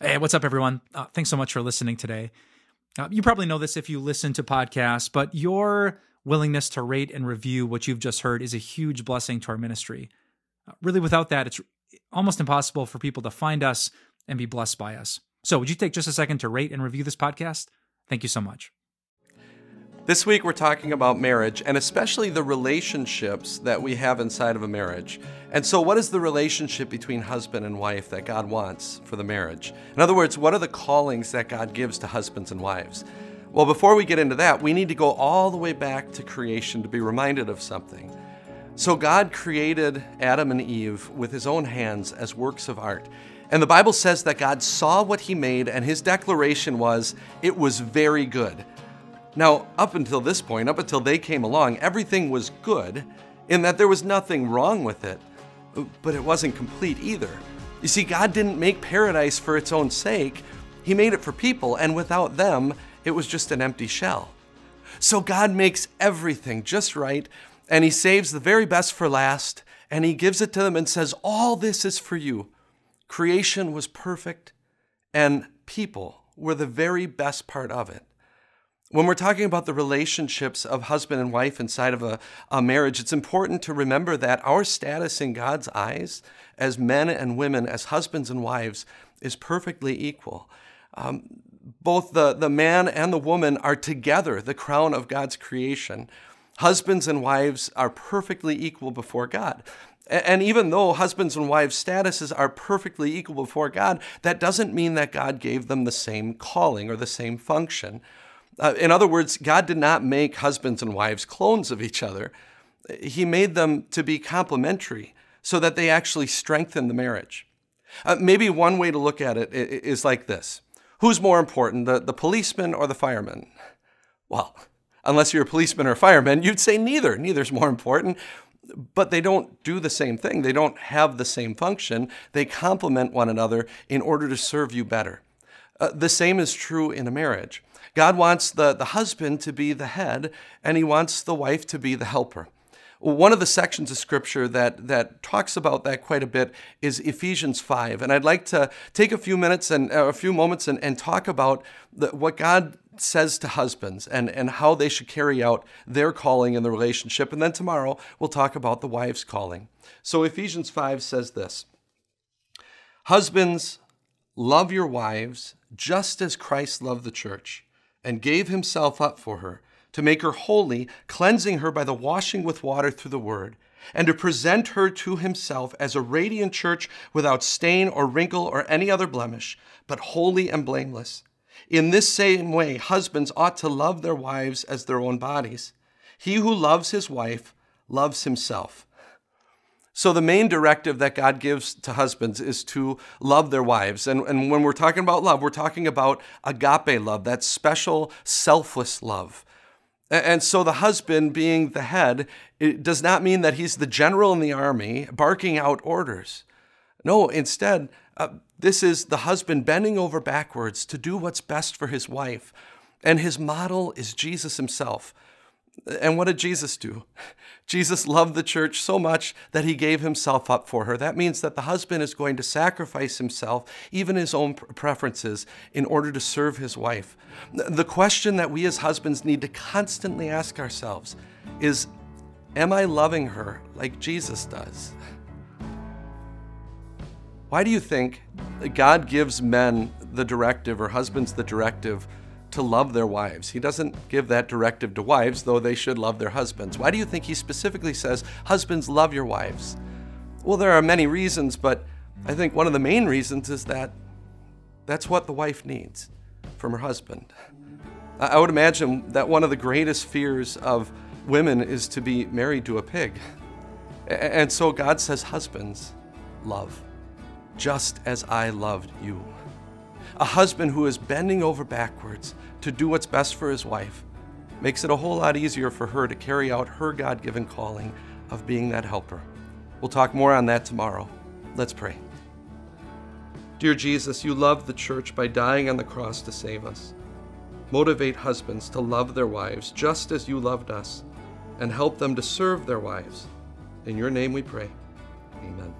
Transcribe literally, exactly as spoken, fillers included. Hey, what's up, everyone? Uh, thanks so much for listening today. Uh, you probably know this if you listen to podcasts, but your willingness to rate and review what you've just heard is a huge blessing to our ministry. Uh, really, without that, it's almost impossible for people to find us and be blessed by us. So would you take just a second to rate and review this podcast? Thank you so much. This week, we're talking about marriage, and especially the relationships that we have inside of a marriage. And so what is the relationship between husband and wife that God wants for the marriage? In other words, what are the callings that God gives to husbands and wives? Well, before we get into that, we need to go all the way back to creation to be reminded of something. So God created Adam and Eve with his own hands as works of art. And the Bible says that God saw what he made, and his declaration was, it was very good. Now, up until this point, up until they came along, everything was good in that there was nothing wrong with it, but it wasn't complete either. You see, God didn't make paradise for its own sake. He made it for people, and without them, it was just an empty shell. So God makes everything just right, and he saves the very best for last, and he gives it to them and says, all this is for you. Creation was perfect, and people were the very best part of it. When we're talking about the relationships of husband and wife inside of a, a marriage, it's important to remember that our status in God's eyes as men and women, as husbands and wives, is perfectly equal. Um, both the, the man and the woman are together the crown of God's creation. Husbands and wives are perfectly equal before God. And even though husbands and wives' statuses are perfectly equal before God, that doesn't mean that God gave them the same calling or the same function. Uh, in other words, God did not make husbands and wives clones of each other. He made them to be complementary so that they actually strengthen the marriage. Uh, maybe one way to look at it is like this. Who's more important, the, the policeman or the fireman? Well, unless you're a policeman or a fireman, you'd say neither. Neither's more important, but they don't do the same thing. They don't have the same function. They complement one another in order to serve you better. Uh, the same is true in a marriage. God wants the, the husband to be the head, and he wants the wife to be the helper. One of the sections of Scripture that, that talks about that quite a bit is Ephesians five. And I'd like to take a few minutes and uh, a few moments and, and talk about the, what God says to husbands and, and how they should carry out their calling in the relationship. And then tomorrow, we'll talk about the wife's calling. So Ephesians five says this, "Husbands, love your wives just as Christ loved the church and gave himself up for her, to make her holy, cleansing her by the washing with water through the word, and to present her to himself as a radiant church without stain or wrinkle or any other blemish, but holy and blameless. In this same way, husbands ought to love their wives as their own bodies. He who loves his wife loves himself." So the main directive that God gives to husbands is to love their wives. And, and when we're talking about love, we're talking about agape love, that special, selfless love. And so the husband being the head, it does not mean that he's the general in the army barking out orders. No, instead, uh, this is the husband bending over backwards to do what's best for his wife. And his model is Jesus himself. And what did Jesus do? Jesus loved the church so much that he gave himself up for her. That means that the husband is going to sacrifice himself, even his own preferences, in order to serve his wife. The question that we as husbands need to constantly ask ourselves is, am I loving her like Jesus does? Why do you think God gives men the directive or husbands the directive to love their wives? He doesn't give that directive to wives, though they should love their husbands. Why do you think he specifically says, husbands, love your wives? Well, there are many reasons, but I think one of the main reasons is that that's what the wife needs from her husband. I would imagine that one of the greatest fears of women is to be married to a pig. And so God says, husbands, love, just as I loved you. A husband who is bending over backwards to do what's best for his wife makes it a whole lot easier for her to carry out her God-given calling of being that helper. We'll talk more on that tomorrow. Let's pray. Dear Jesus, you loved the church by dying on the cross to save us. Motivate husbands to love their wives just as you loved us, and help them to serve their wives. In your name we pray. Amen.